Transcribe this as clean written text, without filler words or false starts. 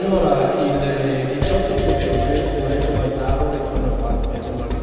Allora, il 18 ottobre, questo bazar del Corno Pampa, insomma,